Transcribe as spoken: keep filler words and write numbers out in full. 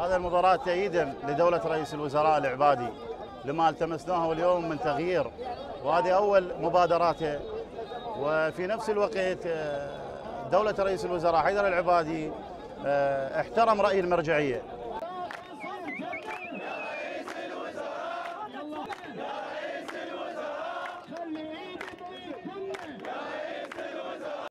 هذا المباراة تأييدا لدولة رئيس الوزراء العبادي لما التمسناه اليوم من تغيير، وهذه أول مبادراته. وفي نفس الوقت دولة رئيس الوزراء حيدر العبادي احترم رأي المرجعية